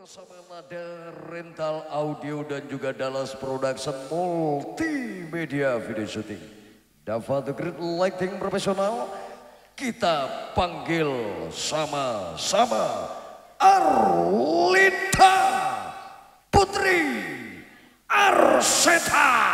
Bersama Lada Rental Audio dan juga Dallas Production Multimedia Video Shooting. Daffa Lighting Profesional, kita panggil sama-sama Arlida Putri Arseta.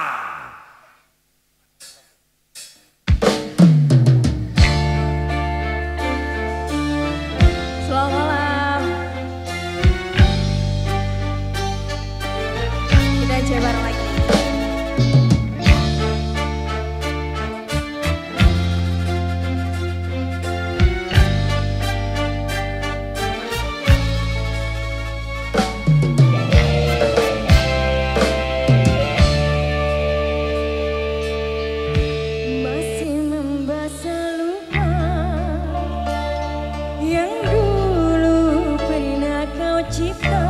Yang dulu pernah kau cipta.